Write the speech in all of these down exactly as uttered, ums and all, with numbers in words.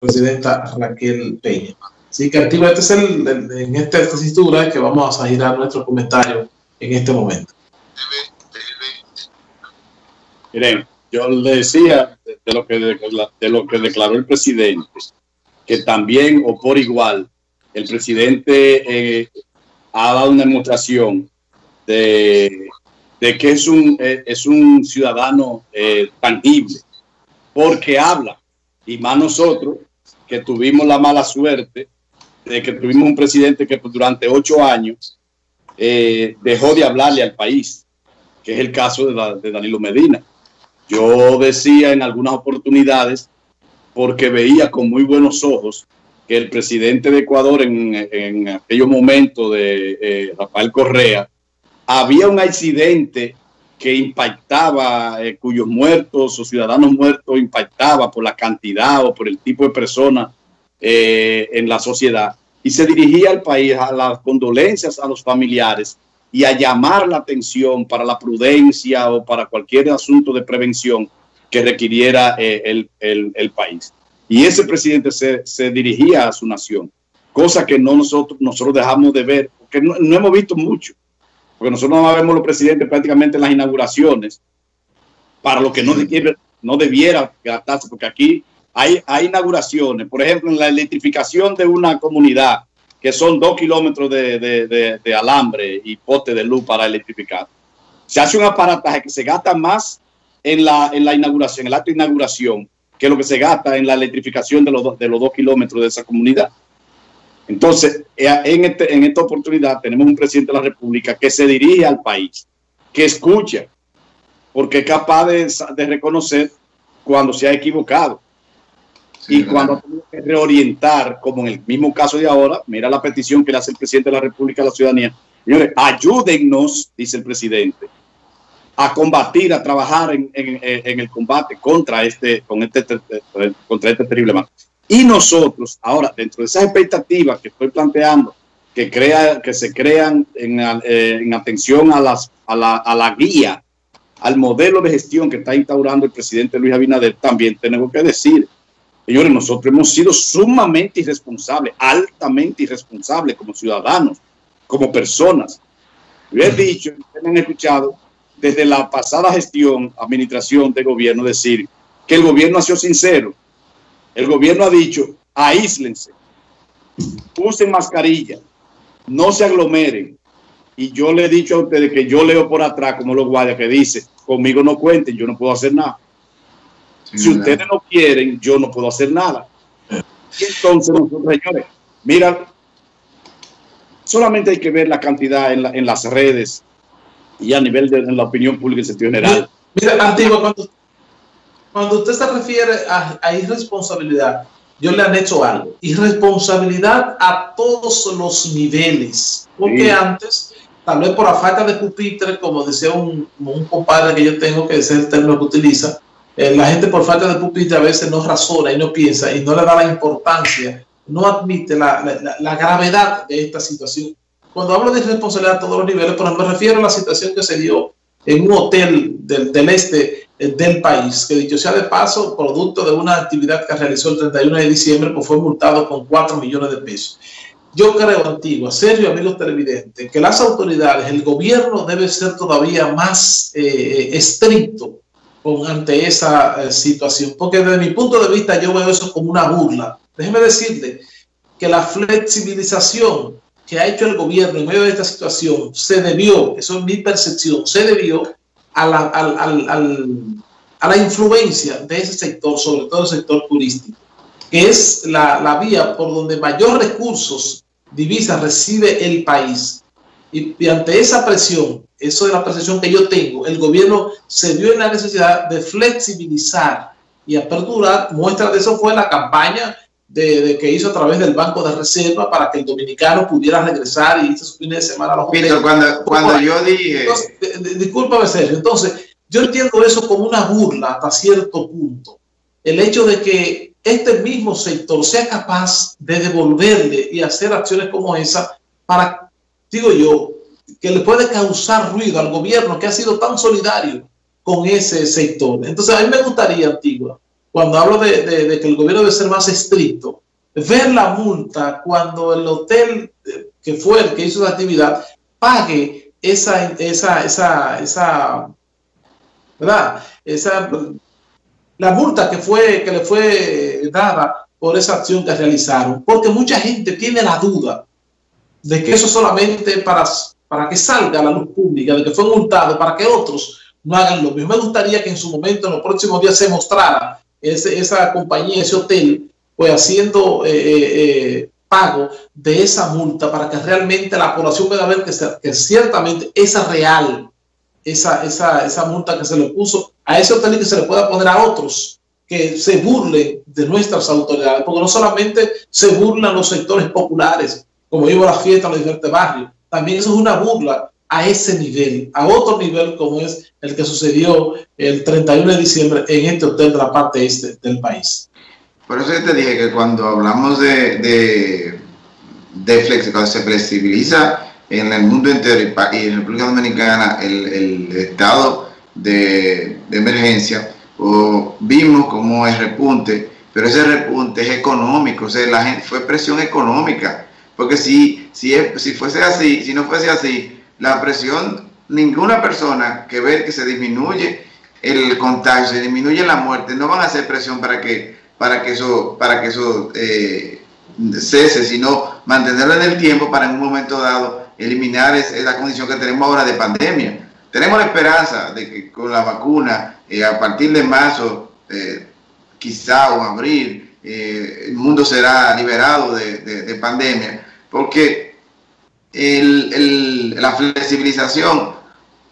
presidenta Raquel Peña. Así que activa, este es el, el, en esta tesitura que vamos a girar nuestro comentario en este momento. Miren, yo le decía de lo, que, de lo que declaró el presidente, que también o por igual el presidente eh, ha dado una demostración de, de que es un, eh, es un ciudadano eh, tangible, porque habla, y más nosotros que tuvimos la mala suerte de que tuvimos un presidente que durante ocho años eh, dejó de hablarle al país, que es el caso de, la, de Danilo Medina. Yo decía en algunas oportunidades, porque veía con muy buenos ojos que el presidente de Ecuador en, en aquellos momentos de eh, Rafael Correa, había un accidente que impactaba, eh, cuyos muertos o ciudadanos muertos impactaba por la cantidad o por el tipo de personas eh, en la sociedad. Y se dirigía al país a las condolencias a los familiares y a llamar la atención para la prudencia o para cualquier asunto de prevención que requiriera eh, el, el, el país. Y ese presidente se, se dirigía a su nación, cosa que no nosotros, nosotros dejamos de ver, porque no, no hemos visto mucho. Porque nosotros no vemos los presidentes prácticamente en las inauguraciones, para lo que no debiera, no debiera gastarse, porque aquí hay, hay inauguraciones, por ejemplo, en la electrificación de una comunidad, que son dos kilómetros de, de, de, de alambre y poste de luz para electrificar. Se hace un aparataje que se gasta más en la, en la inauguración, en el acto de inauguración, que lo que se gasta en la electrificación de los, do, de los dos kilómetros de esa comunidad. Entonces, en, este, en esta oportunidad tenemos un presidente de la República que se dirige al país, que escucha, porque es capaz de, de reconocer cuando se ha equivocado, sí, y ¿verdad? Cuando tiene que reorientar, como en el mismo caso de ahora. Mira la petición que le hace el presidente de la República a la ciudadanía. Señores, ayúdennos, dice el presidente, a combatir, a trabajar en, en, en el combate contra este, con este, contra este terrible mal. Y nosotros, ahora, dentro de esas expectativas que estoy planteando, que, crea, que se crean en, eh, en atención a, las, a, la, a la guía, al modelo de gestión que está instaurando el presidente Luis Abinader, también tenemos que decir, señores, nosotros hemos sido sumamente irresponsables, altamente irresponsables como ciudadanos, como personas. Yo he dicho, ustedes han escuchado, desde la pasada gestión, administración de gobierno, decir que el gobierno ha sido sincero. El gobierno ha dicho, aíslense, usen mascarilla, no se aglomeren. Y yo le he dicho a ustedes que yo leo por atrás, como los guardias que dicen, conmigo no cuenten, yo no puedo hacer nada. Sí, si verdad. Ustedes no quieren, yo no puedo hacer nada. Y entonces nosotros, señores, mira, solamente hay que ver la cantidad en, la, en las redes y a nivel de en la opinión pública en sentido general. Mira, mira Antigua, cuando... Cuando usted se refiere a, a irresponsabilidad, yo le han hecho algo. Irresponsabilidad a todos los niveles. Porque sí. Antes, tal vez por la falta de pupitre, como decía un, un compadre que yo tengo, que es el término que utiliza, eh, la gente por falta de pupitre a veces no razona y no piensa y no le da la importancia, no admite la, la, la gravedad de esta situación. Cuando hablo de irresponsabilidad a todos los niveles, pero me refiero a la situación que se dio en un hotel del, del este del país, que dicho sea de paso, producto de una actividad que realizó el treinta y uno de diciembre, pues fue multado con cuatro millones de pesos. Yo creo, Antigua, Sergio, amigos televidentes, que las autoridades, el gobierno debe ser todavía más eh, estricto con, ante esa eh, situación, porque desde mi punto de vista yo veo eso como una burla. Déjeme decirle que la flexibilización que ha hecho el gobierno en medio de esta situación se debió, eso es mi percepción, se debió A la, a, a, a, a la influencia de ese sector, sobre todo el sector turístico, que es la, la vía por donde mayor recursos, divisas, recibe el país. Y, y ante esa presión, eso es la percepción que yo tengo, el gobierno se vio en la necesidad de flexibilizar y aperturar. Muestra de eso fue la campaña de, de que hizo a través del Banco de Reserva para que el dominicano pudiera regresar y hizo su fin de semana a los hoteles. Cuando, cuando yo dije... Discúlpame, Sergio. Entonces, yo entiendo eso como una burla hasta cierto punto. El hecho de que este mismo sector sea capaz de devolverle y hacer acciones como esa para, digo yo, que le puede causar ruido al gobierno que ha sido tan solidario con ese sector. Entonces, a mí me gustaría, Antigua, cuando hablo de, de, de que el gobierno debe ser más estricto, ver la multa cuando el hotel que fue el que hizo la actividad pague esa, esa, esa, esa, ¿verdad? Esa, la multa que fue, que le fue dada por esa acción que realizaron, porque mucha gente tiene la duda de que eso solamente para, para que salga a la luz pública, de que fue multado, para que otros no hagan lo mismo. Me gustaría que en su momento, en los próximos días, se mostrara ese, esa compañía, ese hotel, pues haciendo eh, eh, pago de esa multa para que realmente la población pueda ver que, se, que ciertamente esa real, esa, esa, esa multa que se le puso a ese hotel y que se le pueda poner a otros que se burlen de nuestras autoridades, porque no solamente se burlan los sectores populares, como vivo la fiesta en los diferentes barrios, también eso es una burla a ese nivel, a otro nivel como es el que sucedió el treinta y uno de diciembre en este hotel de la parte este del país. Por eso yo te dije que cuando hablamos de, de, de flexibilidad, cuando se flexibiliza en el mundo entero y en la República Dominicana el, el estado de, de emergencia, o vimos como es repunte, pero ese repunte es económico, o sea, la gente, fue presión económica, porque si, si, si fuese así, si no fuese así, la presión, ninguna persona que ve que se disminuye el contagio, se disminuye la muerte, no van a hacer presión para que, para que eso, para que eso eh, cese, sino mantenerlo en el tiempo para en un momento dado eliminar esa condición que tenemos ahora de pandemia. Tenemos la esperanza de que con la vacuna, eh, a partir de marzo, eh, quizá o abril, eh, el mundo será liberado de, de, de pandemia, porque El, el, la flexibilización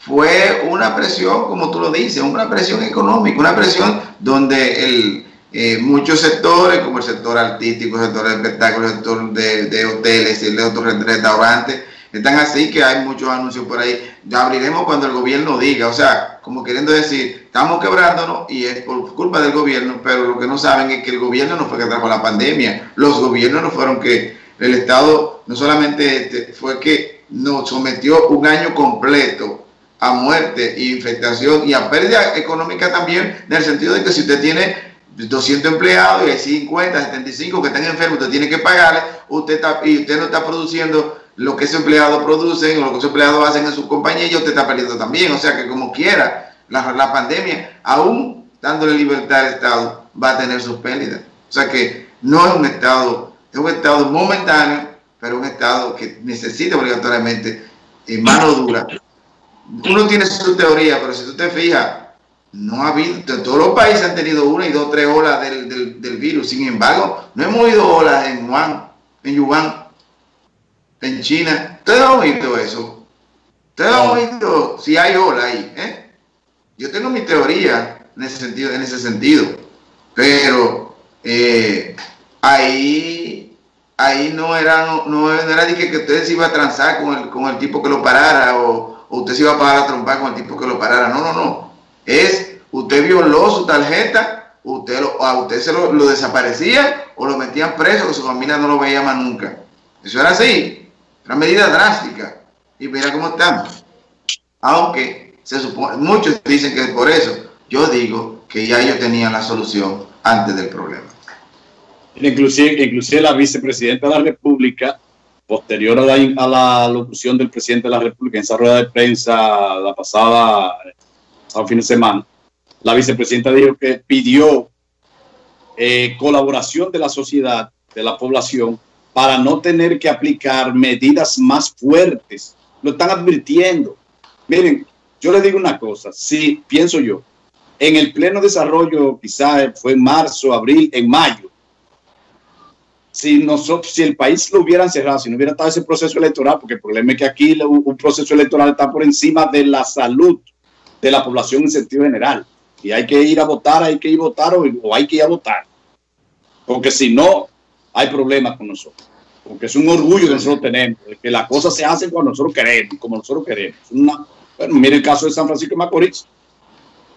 fue una presión, como tú lo dices, una presión económica, una presión donde el, eh, muchos sectores, como el sector artístico, el sector de espectáculos, el sector de, de hoteles, el de otros restaurantes, están así que hay muchos anuncios por ahí. Ya abriremos cuando el gobierno diga, o sea, como queriendo decir, estamos quebrándonos y es por culpa del gobierno, pero lo que no saben es que el gobierno no fue que trajo la pandemia, los gobiernos no fueron que... El Estado no solamente este, fue que nos sometió un año completo a muerte, infectación y a pérdida económica también, en el sentido de que si usted tiene doscientos empleados y hay cincuenta, setenta y cinco que están enfermos, usted tiene que pagarle, usted está, y usted no está produciendo lo que esos empleados producen o lo que esos empleados hacen en su compañía y usted está perdiendo también. O sea que como quiera, la, la pandemia, aún dándole libertad al Estado, va a tener sus pérdidas. O sea que no es un Estado... Es un estado momentáneo, pero un estado que necesita obligatoriamente eh, mano dura. Uno tiene su teoría, pero si tú te fijas, no ha habido, todos los países han tenido una y dos, tres olas del, del, del virus. Sin embargo, no hemos oído olas en Wuhan, en Wuhan, en China. ¿Ustedes han oído eso? ¿Ustedes han oído si hay olas ahí? ¿eh? Yo tengo mi teoría en ese sentido, en ese sentido pero eh, ahí... Ahí no era, no, no era de que, que usted se iba a transar con el, con el tipo que lo parara o, o usted se iba a parar a trompar con el tipo que lo parara. No, no, no. Es, usted violó su tarjeta, usted lo, a usted se lo, lo desaparecía o lo metían preso, que su familia no lo veía más nunca. Eso era así. Era una medida drástica. Y mira cómo estamos. Aunque se supone, muchos dicen que es por eso. Yo digo que ya ellos tenían la solución antes del problema. Inclusive, inclusive la vicepresidenta de la República, posterior a la, a la locución del presidente de la República en esa rueda de prensa la pasada a fin de semana, la vicepresidenta dijo que pidió eh, colaboración de la sociedad, de la población, para no tener que aplicar medidas más fuertes. Lo están advirtiendo. Miren, yo les digo una cosa, sí, pienso yo, en el pleno desarrollo, quizás fue en marzo, abril, en mayo, Si, nosotros, si el país lo hubieran cerrado, si no hubiera estado ese proceso electoral, porque el problema es que aquí un proceso electoral está por encima de la salud de la población en sentido general. Y hay que ir a votar, hay que ir a votar o, o hay que ir a votar. Porque si no, hay problemas con nosotros. Porque es un orgullo que nosotros tenemos, que las cosas se hacen cuando nosotros queremos, como nosotros queremos. Una, bueno, mire el caso de San Francisco de Macorís,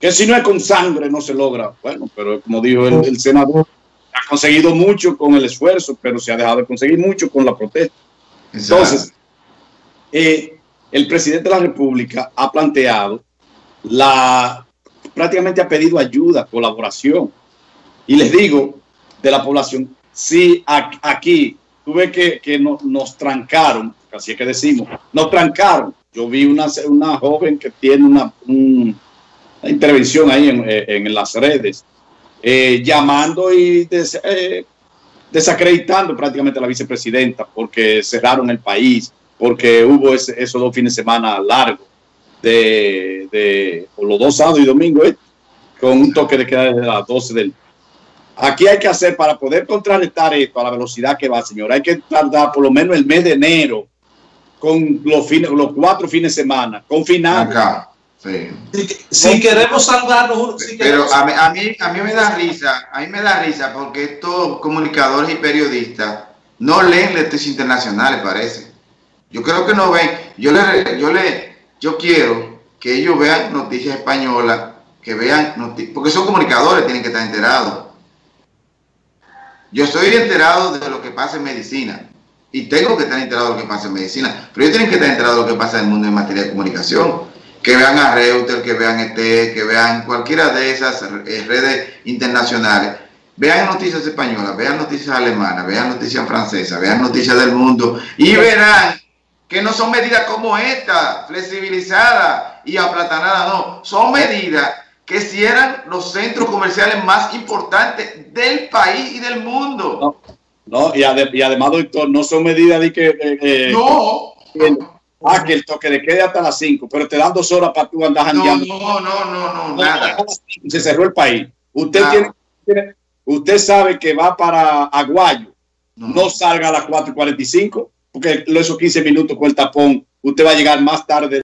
que si no es con sangre no se logra. Bueno, pero como dijo el, el senador, ha conseguido mucho con el esfuerzo, pero se ha dejado de conseguir mucho con la protesta. Exacto. Entonces, eh, el presidente de la República ha planteado, la prácticamente ha pedido ayuda, colaboración. Y les digo, de la población, sí, aquí, tú ves que, que nos, nos trancaron, así es que decimos, nos trancaron. Yo vi una, una joven que tiene una, un, una intervención ahí en, en las redes, eh, llamando y des, eh, desacreditando prácticamente a la vicepresidenta porque cerraron el país, porque hubo ese, esos dos fines de semana largos, de, de por los dos sábados y domingo, eh, con un toque de queda desde las doce del... Aquí hay que hacer, para poder contrarrestar esto a la velocidad que va, señora, hay que tardar por lo menos el mes de enero con los, fines, los cuatro fines de semana, confinados. Acá, sí. Si, si queremos salvarnos... Si Pero queremos... A, mí, a, mí, a mí me da risa, a mí me da risa porque estos comunicadores y periodistas no leen leyes internacionales, parece. Yo creo que no ven. Yo, le, yo, le, yo quiero que ellos vean noticias españolas, que vean noticias, porque son comunicadores, tienen que estar enterados. Yo estoy enterado de lo que pasa en medicina y tengo que estar enterado de lo que pasa en medicina, pero ellos tienen que estar enterados de lo que pasa en el mundo en materia de comunicación. Que vean a Reuters, que vean E T, que vean cualquiera de esas redes internacionales. Vean noticias españolas, vean noticias alemanas, vean noticias francesas, vean noticias del mundo y verán que no son medidas como esta, flexibilizadas y aplatanadas, no. Son medidas que cierran los centros comerciales más importantes del país y del mundo. No, no y, ade y además, doctor, no son medidas de que... Eh, eh, no. Que el, ah, que el toque de quede hasta las cinco, pero te dan dos horas para tú andar jandeando. No, no, no, no, no, no, nada. Se cerró el país. Usted, tiene, tiene, usted sabe que va para Aguayo. No, no salga a las cuatro y cuarenta y cinco, porque esos quince minutos con el tapón, usted va a llegar más tarde.